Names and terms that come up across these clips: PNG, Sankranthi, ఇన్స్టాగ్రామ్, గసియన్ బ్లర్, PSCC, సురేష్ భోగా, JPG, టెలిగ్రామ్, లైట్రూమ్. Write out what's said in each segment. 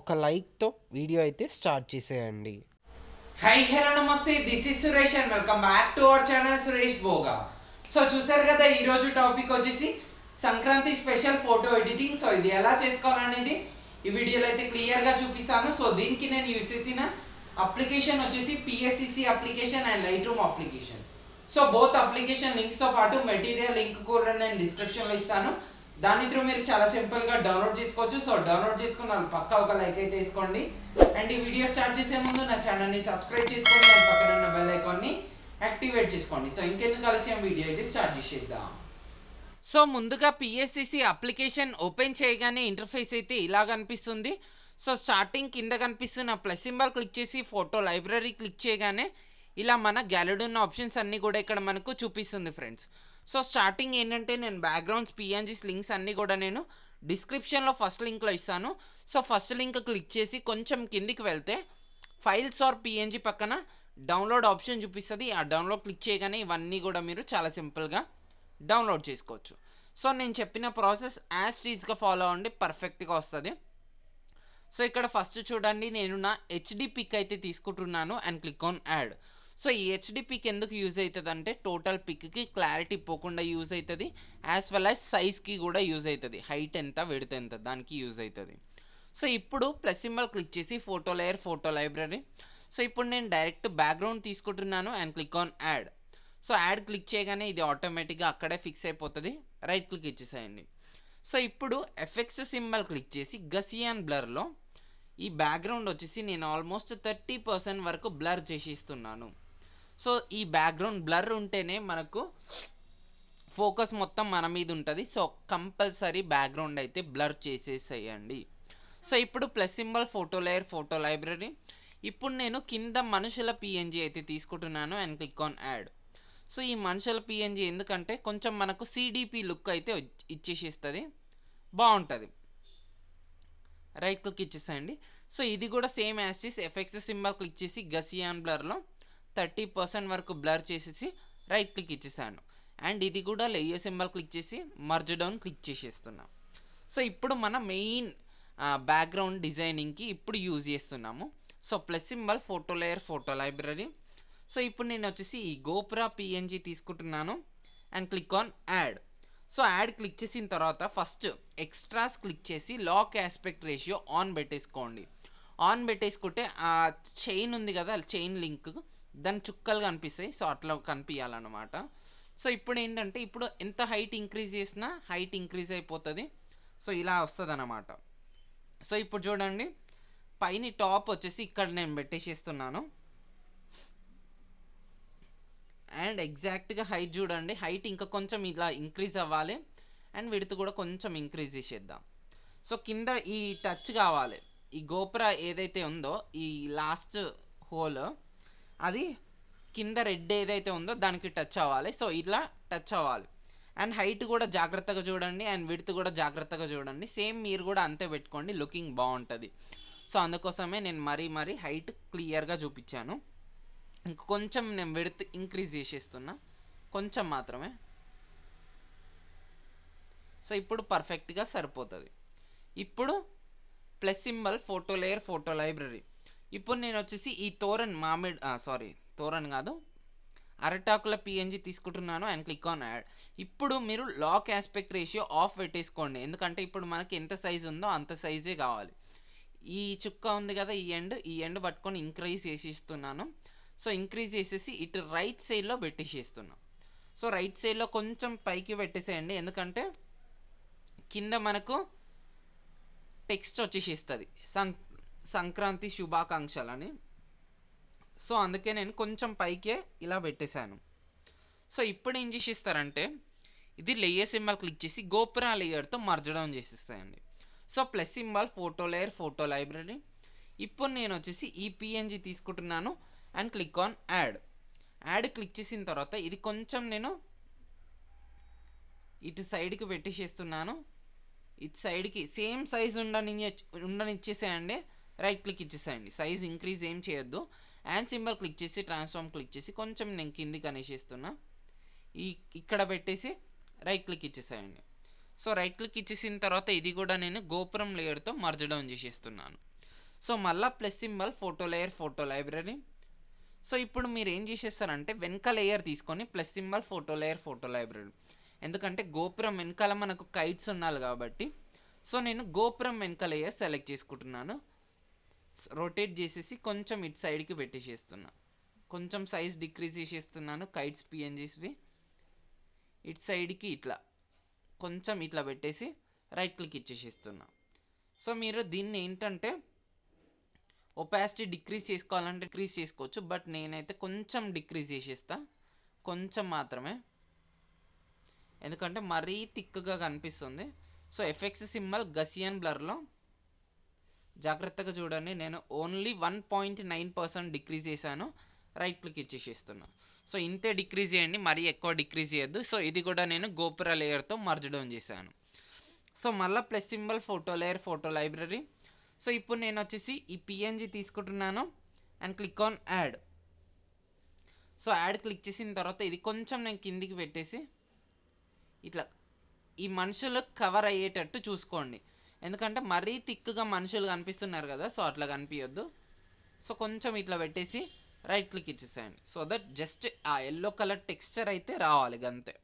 ఒక లైక్ తో వీడియో అయితే స్టార్ట్ చేసేయండి. హై హలో నమస్తే, this is Suresh and welcome back to our channel సురేష్ భోగా. So చూసారు కదా, ఈ రోజు టాపిక్ వచ్చేసి Sankranti special photo editing. So ఇది ఎలా చేసుకోవాలనేది ఈ వీడియోలో అయితే క్లియర్ గా చూపిస్తాను. సో దీనికి నేను యూజ్ చేసిన అప్లికేషన్ వచ్చేసి PSCC application and లైట్రూమ్ application. So both application links తో పాటు మెటీరియల్ లింక్ కూడా నేను డిస్క్రిప్షన్ లో ఇస్తాను. దాని త్రూ మీరు చాలా సింపుల్ గా డౌన్లోడ్ చేసుకోవచ్చు. సో డౌన్లోడ్ చేసుకున్నాను పక్కా ఒక లైక్ అయితే వేసుకోండి. అండ్ ఈ వీడియో స్టార్ట్ చేసే ముందు నా ఛానల్ ని సబ్స్క్రైబ్ చేసుకోండి అండ్ పక్కన ఉన్న బెల్ ఐకాన్ ని యాక్టివేట్ చేసుకోండి. సో ఇంకెందుకు కలిసి వీడియో అయితే స్టార్ట్ చేసేద్దాం. సో ముందుగా PSCC అప్లికేషన్ ఓపెన్ చేయగానే ఇంటర్ఫేస్ అయితే ఇలా కనిపిస్తుంది. సో స్టార్టింగ్ కింద కనిపిస్తున్న ప్లస్ సింబల్ క్లిక్ చేసి ఫోటో లైబ్రరీ క్లిక్ చేయగానే ఇలా మన గ్యాలరీ ఉన్న ఆప్షన్స్ అన్నీ కూడా ఇక్కడ మనకు చూపిస్తుంది ఫ్రెండ్స్. సో స్టార్టింగ్ ఏంటంటే నేను బ్యాక్గ్రౌండ్స్ PNGs లింక్స్ అన్నీ కూడా నేను డిస్క్రిప్షన్లో ఫస్ట్ లింక్లో ఇస్తాను. సో ఫస్ట్ లింక్ క్లిక్ చేసి కొంచెం కిందికి వెళ్తే ఫైల్స్ ఆర్ PNG పక్కన డౌన్లోడ్ ఆప్షన్ చూపిస్తుంది. ఆ డౌన్లోడ్ క్లిక్ చేయగానే ఇవన్నీ కూడా మీరు చాలా సింపుల్గా డౌన్లోడ్ చేసుకోవచ్చు. సో నేను చెప్పిన ప్రాసెస్ యాజ్ టీజ్గా ఫాలో అవ్వండి, పర్ఫెక్ట్గా వస్తుంది. సో ఇక్కడ ఫస్ట్ చూడండి, నేను నా HD పిక్ అయితే తీసుకుంటున్నాను and click on add. So ఈ HD పిక్ ఎందుకు యూజ్ అవుతుంది అంటే టోటల్ పిక్కి క్లారిటీ పోకుండా యూజ్ అవుతుంది, యాజ్ వెల్ యాజ్ సైజ్కి కూడా యూజ్ అవుతుంది. హైట్ ఎంత విడ్త్ ఎంత దానికి యూజ్ అవుతుంది. సో ఇప్పుడు ప్లస్ సింబల్ క్లిక్ చేసి photo layer photo library. So ఇప్పుడు నేను డైరెక్ట్ బ్యాక్గ్రౌండ్ తీసుకుంటున్నాను and click on add. So add click చేయగానే ఇది ఆటోమేటిక్గా అక్కడే ఫిక్స్ అయిపోతుంది, రైట్ క్లిక్ ఇచ్చేసేయండి. సో ఇప్పుడు ఎఫెక్ట్స్ సింబల్ క్లిక్ చేసి గసియన్ బ్లర్లో ఈ బ్యాక్గ్రౌండ్ వచ్చేసి నేను ఆల్మోస్ట్ 30% వరకు బ్లర్ చేసిస్తున్నాను. సో ఈ బ్యాక్గ్రౌండ్ బ్లర్ ఉంటేనే మనకు ఫోకస్ మొత్తం మన మీద ఉంటుంది. సో కంపల్సరీ బ్యాక్గ్రౌండ్ అయితే బ్లర్ చేసేసేయండి. సో ఇప్పుడు plus symbol photo layer photo library. ఇప్పుడు నేను కింద మనుషుల PNG అయితే తీసుకుంటున్నాను and click on add. So ఈ మనుషుల PNG ఎందుకంటే కొంచెం మనకు CDP లుక్ అయితే ఇచ్చేసేస్తుంది, బాగుంటుంది. రైట్ క్లిక్ ఇచ్చేసేయండి. సో ఇది కూడా same as this effects symbol click చేసి గసియాన్ బ్లర్లో 30% వరకు బ్లర్ చేసేసి రైట్ క్లిక్ ఇచ్చేసాను. అండ్ ఇది కూడా లేయర్ సింబల్ క్లిక్ చేసి మర్జ్ డౌన్ క్లిక్ చేసేస్తున్నాం. సో ఇప్పుడు మన మెయిన్ బ్యాక్గ్రౌండ్ డిజైనింగ్కి ఇప్పుడు యూజ్ చేస్తున్నాము. So plus symbol photo layer photo library. So ఇప్పుడు నేను వచ్చేసి ఈ గోపురా PNG తీసుకుంటున్నాను and click on add. So add click చేసిన తర్వాత ఫస్ట్ ఎక్స్ట్రాస్ క్లిక్ చేసి లాక్ ఆస్పెక్ట్ రేషియో ఆన్ పెట్టేసుకోండి. ఆన్ పెట్టేసుకుంటే ఆ చైన్ ఉంది కదా, చైన్ లింక్ దాని చుక్కలుగా కనిపిస్తాయి. సో అట్లా కనిపించాలన్నమాట. సో ఇప్పుడు ఏంటంటే ఇప్పుడు ఎంత హైట్ ఇంక్రీజ్ చేసినా హైట్ ఇంక్రీజ్ అయిపోతుంది. సో ఇలా వస్తుంది అన్నమాట. సో ఇప్పుడు చూడండి పైన టాప్ వచ్చేసి ఇక్కడ నేను పెట్టేసేస్తున్నాను అండ్ ఎగ్జాక్ట్గా హైట్ చూడండి, హైట్ ఇంకా కొంచెం ఇలా ఇంక్రీజ్ అవ్వాలి అండ్ విడ్త్ కూడా కొంచెం ఇంక్రీజ్ చేసేద్దాం. సో కింద ఈ టచ్ కావాలి, ఈ గోపుర ఏదైతే ఉందో ఈ లాస్ట్ హోల్ అది కింద రెడ్ ఏదైతే ఉందో దానికి టచ్ అవ్వాలి. సో ఇలా టచ్ అవ్వాలి అండ్ హైట్ కూడా జాగ్రత్తగా చూడండి అండ్ విడ్త్ కూడా జాగ్రత్తగా చూడండి. సేమ్ మీరు కూడా అంతే పెట్టుకోండి, లుకింగ్ బాగుంటుంది. సో అందుకోసమే నేను మరీ హైట్ క్లియర్గా చూపించాను. ఇంక కొంచెం నేను విడ్త్ ఇంక్రీజ్ చేసేస్తున్నా కొంచెం మాత్రమే. సో ఇప్పుడు పర్ఫెక్ట్గా సరిపోతుంది. ఇప్పుడు plus symbol photo layer photo library. ఇప్పుడు నేను వచ్చేసి ఈ అరటాకుల PNG తీసుకుంటున్నాను అండ్ క్లిక్ ఆన్ యాడ్. ఇప్పుడు మీరు లాక్ ఆస్పెక్ట్ రేషియో ఆఫ్ పెట్టేసుకోండి, ఎందుకంటే ఇప్పుడు మనకి ఎంత సైజు ఉందో అంత సైజే కావాలి. ఈ చుక్క ఉంది కదా, ఈ ఎండ్ పట్టుకొని ఇంక్రీజ్ చేసేస్తున్నాను. సో ఇంక్రీజ్ చేసేసి ఇటు రైట్ సైడ్లో పెట్టేసేస్తున్నాం. సో రైట్ సైడ్లో కొంచెం పైకి పెట్టేసేయండి, ఎందుకంటే కింద మనకు టెక్స్ట్ వచ్చేసేస్తుంది సంక్రాంతి శుభాకాంక్షలని. సో అందుకే నేను కొంచెం పైకే ఇలా పెట్టేశాను. సో ఇప్పుడు ఏం చేసేస్తారంటే ఇది లేయర్ సింబల్ క్లిక్ చేసి గోపురా లేయర్తో మర్జ్ డౌన్ చేసేస్తాయండి. So plus symbol photo layer photo library. ఇప్పుడు నేను వచ్చేసి ఈ PNG తీసుకుంటున్నాను and click on add. Add click చేసిన తర్వాత ఇది కొంచెం నేను ఇటు సైడ్కి పెట్టేసేస్తున్నాను. ఇటు సైడ్కి సేమ్ సైజ్ ఉండనిచ్చేసేయండి, రైట్ క్లిక్ ఇచ్చేసేయండి. సైజ్ ఇంక్రీజ్ ఏం చేయొద్దు. అండ్ సింబల్ క్లిక్ చేసి ట్రాన్స్ఫార్మ్ క్లిక్ చేసి కొంచెం నేను కిందికి అనేసేస్తున్నా, ఇక్కడ పెట్టేసి రైట్ క్లిక్ ఇచ్చేసేయండి. सो राइट क्लिक इच्चेसिन तर्वात इदी कूडा नेनु गोपुरम लेयर तो मर्ज डाउन चेसेस्तुन्नानु। सो मल्ला plus symbol photo layer photo library. So इप्पुडु मीरु एम चेसेस्तारंटे वेनक लेयर तीसुकोनि प्लस सिंबल फोटो लाइब्ररी एंदुकंटे गोपुरम वेनकल मनकु काइट्स उन्नालु काबट्टी सो नेनु गोपुरम वेनक लेयर सेलेक्ट चेसुकुंటున్నాను। रोटेट చేసేసి కొంచెం ఇట్ సైడ్ కి పెట్టేసేస్తున్నా, కొంచెం సైజ్ డిక్రీజ్ చేసేస్తున్నాను। కైట్స్ PNGs వి ఇట్ సైడ్ కి ఇట్లా కొంచెం ఇట్లా పెట్టేసి రైట్ క్లిక్ ఇచ్చేసేస్తున్నా। సో మీరు దీన్ని ఏంటంటే ఒపాసిటీ డిక్రీజ్ చేసుకోవాలంటే డిక్రీజ్ చేసుకోవచ్చు, బట్ నేనైతే కొంచెం డిక్రీజ్ చేసేస్తా, కొంచెం మాత్రమే, ఎందుకంటే మరీ తిక్కుగా కనిపిస్తుంది। So effects symbol గసియన్ బ్లర్ లో జాగ్రత్తగా చూడండి, నేను ఓన్లీ 1.9% డిక్రీజ్ చేశాను, రైట్ క్లిక్ ఇచ్చేసేస్తున్నా। సో ఇంతే డిక్రీజ్ చేయండి, మరీ ఎక్కువ డిక్రీజ్ చేయొద్దు। సో ఇది కూడా నేను గోపుర లేయర్తో మర్జ్ డౌన్ చేశాను। సో మళ్ళీ plus symbol photo layer photo library. So ఇప్పుడు నేను వచ్చేసి ఈ PNG తీసుకుంటున్నాను and click on add. So add click చేసిన తర్వాత ఇది కొంచెం నేను కిందికి పెట్టేసి ఇట్లా ఈ మనుషులు కవర్ అయ్యేటట్టు చూసుకోండి, ఎందుకంటే మరీ తిక్కుగా మనుషులు కనిపిస్తున్నారు కదా, సో అట్లా కనిపించొద్దు। సో కొంచెం ఇట్లా పెట్టేసి రైట్ క్లిక్ ఇచ్చేసేయండి, సో దట్ జస్ట్ ఆ ఎల్లో కలర్ టెక్స్చర్ అయితే రావాలి అంతే।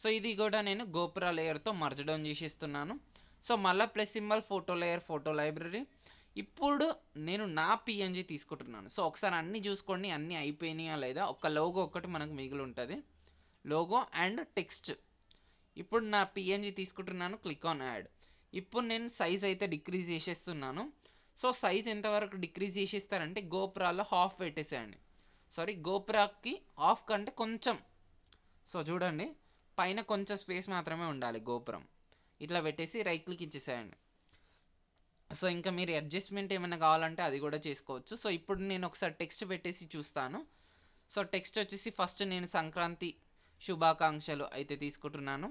సో ఇది కూడా నేను గోపుర లేయర్తో మర్జ్ డౌన్ చేసేస్తున్నాను। సో మళ్ళీ plus symbol photo layer photo library. ఇప్పుడు నేను నా PNG తీసుకుంటున్నాను। సో ఒకసారి అన్నీ చూసుకోండి, అన్నీ అయిపోయినాయా లేదా, ఒక లోగో ఒకటి మనకు మిగిలి ఉంటుంది, లోగో అండ్ టెక్స్ట్। ఇప్పుడు నా PNG తీసుకుంటున్నాను, క్లిక్ ఆన్ యాడ్। ఇప్పుడు నేను సైజ్ అయితే డిక్రీజ్ చేసేస్తున్నాను। సో సైజ్ ఎంతవరకు డిక్రీజ్ చేసేస్తారంటే గోపురాలో హాఫ్ పెట్టేసేయండి, సారీ గోపురాకి హాఫ్ కంటే కొంచెం, సో చూడండి పైన కొంచెం స్పేస్ మాత్రమే ఉండాలి గోపురం, ఇట్లా పెట్టేసి రైట్ క్లిక్ ఇచ్చేసేయండి। సో ఇంకా మీరు అడ్జస్ట్మెంట్ ఏమైనా కావాలంటే అది కూడా చేసుకోవచ్చు। సో ఇప్పుడు నేను ఒకసారి టెక్స్ట్ పెట్టేసి చూస్తాను। సో టెక్స్ట్ వచ్చేసి ఫస్ట్ నేను సంక్రాంతి శుభాకాంక్షలు అయితే తీసుకుంటున్నాను,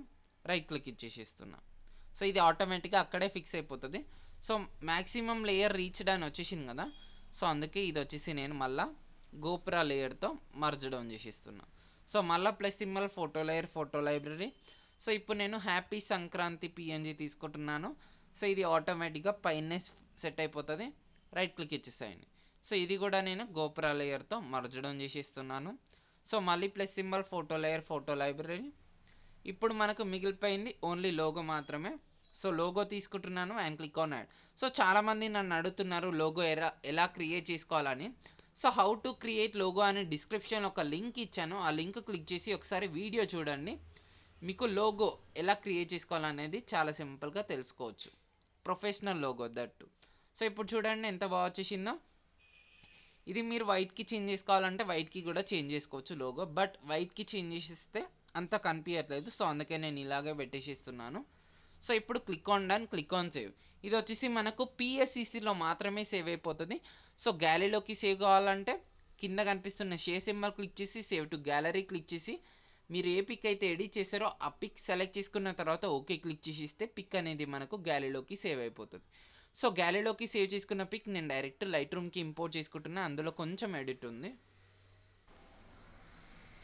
రైట్ క్లిక్ ఇచ్చేసేస్తున్నా। సో ఇది ఆటోమేటిక్గా అక్కడే ఫిక్స్ అయిపోతుంది। సో మ్యాక్సిమం లేయర్ రీచ్డ్ అని వచ్చేసింది కదా, సో అందుకే ఇది వచ్చేసి నేను మళ్ళీ గోపుర లేయర్తో మర్జ్ డౌన్ చేసేస్తున్నా। సో మళ్ళీ plus symbol photo layer photo library. So ఇప్పుడు నేను హ్యాపీ సంక్రాంతి PNG తీసుకుంటున్నాను। సో ఇది ఆటోమేటిక్గా పైనే సెట్ అయిపోతుంది, రైట్ క్లిక్ ఇచ్చేసేయండి। సో ఇది కూడా నేను గోపుర లేయర్తో మర్జ్ డౌన్ చేసేస్తున్నాను। సో మళ్ళీ plus symbol photo layer photo library. ఇప్పుడు మనకు మిగిలిపోయింది ఓన్లీ లోగో మాత్రమే। సో లోగో తీసుకుంటున్నాను and click on add. So చాలామంది నన్ను అడుగుతున్నారు లోగో ఎలా క్రియేట్ చేసుకోవాలని। So how to create logo అని డిస్క్రిప్షన్లో ఒక లింక్ ఇచ్చాను, ఆ లింక్ క్లిక్ చేసి ఒకసారి వీడియో చూడండి, మీకు లోగో ఎలా క్రియేట్ చేసుకోవాలనేది చాలా సింపుల్గా తెలుసుకోవచ్చు, ప్రొఫెషనల్ లోగో దట్టు। సో ఇప్పుడు చూడండి ఎంత బాగా వచ్చేసిందో, ఇది మీరు వైట్కి చేంజ్ చేసుకోవాలంటే వైట్కి కూడా చేంజ్ చేసుకోవచ్చు లోగో, బట్ వైట్కి చేంజ్ చేసిస్తే అంత కనిపించట్లేదు, సో అందుకే నేను ఇలాగే పెట్టేసేస్తున్నాను। సో ఇప్పుడు click on done, click on save. ఇది వచ్చేసి మనకు PSCCలో మాత్రమే సేవ్ అయిపోతుంది। సో గ్యాలరీలోకి సేవ్ కావాలంటే కింద కనిపిస్తున్న షేర్ సింబల్ క్లిక్ చేసి సేవ్ టు గ్యాలరీ క్లిక్ చేసి మీరు ఏ పిక్ అయితే ఎడిట్ చేశారో ఆ పిక్ సెలెక్ట్ చేసుకున్న తర్వాత ఓకే క్లిక్ చేసిస్తే పిక్ అనేది మనకు గ్యాలరీలోకి సేవ్ అయిపోతుంది। సో గ్యాలరీలోకి సేవ్ చేసుకున్న పిక్ నేను డైరెక్ట్ లైట్ రూమ్కి ఇంపోర్ట్ చేసుకుంటున్నా, అందులో కొంచెం ఎడిట్ ఉంది।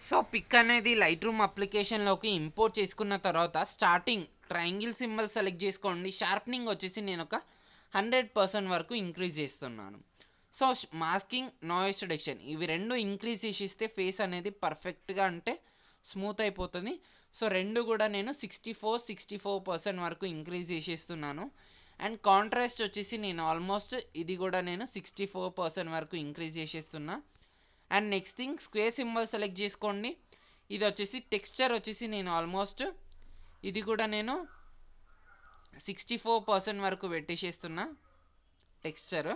సో పిక్ అనేది లైట్ రూమ్ అప్లికేషన్లోకి ఇంపోర్ట్ చేసుకున్న తర్వాత స్టార్టింగ్ ట్రయాంగిల్ సింబల్ సెలెక్ట్ చేసుకోండి, షార్ప్నింగ్ వచ్చేసి నేను ఒక 100% వరకు ఇంక్రీజ్ చేస్తున్నాను। సో మాస్కింగ్ నాయిస్ రిడక్షన్ ఇవి రెండు ఇంక్రీజ్ చేసిస్తే ఫేస్ అనేది పర్ఫెక్ట్గా అంటే స్మూత్ అయిపోతుంది। సో రెండు కూడా నేను 64% వరకు ఇంక్రీజ్ చేసేస్తున్నాను। అండ్ కాంట్రాస్ట్ వచ్చేసి నేను ఆల్మోస్ట్ ఇది కూడా నేను 64% వరకు ఇంక్రీజ్ చేసేస్తున్నా। And next thing square symbol select చేసుకోండి, ఇది వచ్చేసి టెక్స్చర్ వచ్చేసి నేను ఆల్మోస్ట్ ఇది కూడా నేను 64% వరకు పెట్టేసేస్తున్నా టెక్స్చర్।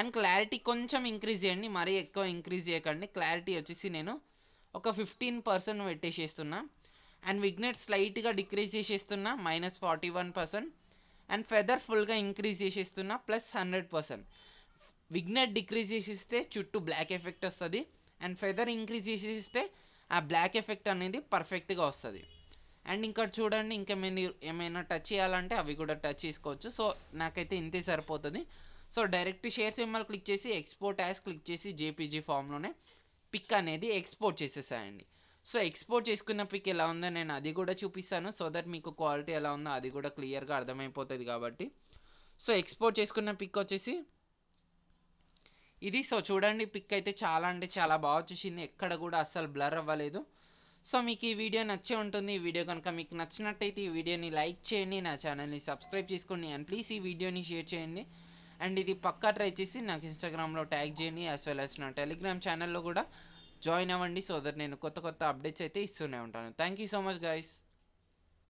అండ్ క్లారిటీ కొంచెం ఇంక్రీజ్ చేయండి, మరీ ఎక్కువ ఇంక్రీజ్ చేయకండి, క్లారిటీ వచ్చేసి నేను ఒక 15% పెట్టేసేస్తున్నా। అండ్ విగ్నెట్ స్లైట్గా డిక్రీజ్ చేసేస్తున్నా -41%। అండ్ ఫెదర్ ఫుల్గా ఇంక్రీజ్ చేసేస్తున్నా +100%। విగ్నెట్ డిక్రీజ్ చేసేస్తే చుట్టూ బ్లాక్ ఎఫెక్ట్ వస్తుంది, అండ్ ఫెదర్ ఇంక్రీజ్ చేసేస్తే ఆ బ్లాక్ ఎఫెక్ట్ అనేది పర్ఫెక్ట్గా వస్తుంది। అండ్ ఇంకా చూడండి ఇంకేమైనా టచ్ చేయాలంటే అవి కూడా టచ్ చేసుకోవచ్చు। సో నాకైతే ఇంతే సరిపోతుంది। So direct share symbol click చేసి ఎక్స్పోర్ట్ యాస్ క్లిక్ చేసి JPG ఫామ్లోనే పిక్ అనేది ఎక్స్పోర్ట్ చేసేసాయండి। సో ఎక్స్పోర్ట్ చేసుకున్నప్పటికి ఎలా ఉందో నేను అది కూడా చూపిస్తాను, సో దట్ మీకు క్వాలిటీ ఎలా ఉందో అది కూడా క్లియర్గా అర్థమైపోతుంది కాబట్టి. సో ఎక్స్పోర్ట్ చేసుకున్న పిక్ వచ్చేసి ఇది. సో చూడండి పిక్ అయితే చాలా అంటే చాలా బాగా వచ్చేసింది, ఎక్కడ కూడా అస్సలు బ్లర్ అవ్వలేదు. సో మీకు ఈ వీడియో నచ్చే ఉంటుంది. ఈ వీడియో కనుక మీకు నచ్చినట్టయితే ఈ వీడియోని లైక్ చేయండి, నా ఛానల్ని సబ్స్క్రైబ్ చేసుకోండి, అండ్ ప్లీజ్ ఈ వీడియోని షేర్ చేయండి. అండ్ ఇది పక్కా ట్రై చేసి నాకు ఇన్స్టాగ్రామ్లో ట్యాగ్ చేయండి, యాజ్ వెల్ యాజ్ నా టెలిగ్రామ్ ఛానల్లో కూడా జాయిన్ అవ్వండి, సో దట్ నేను కొత్త కొత్త అప్డేట్స్ అయితే ఇస్తూనే ఉంటాను. Thank you so much guys.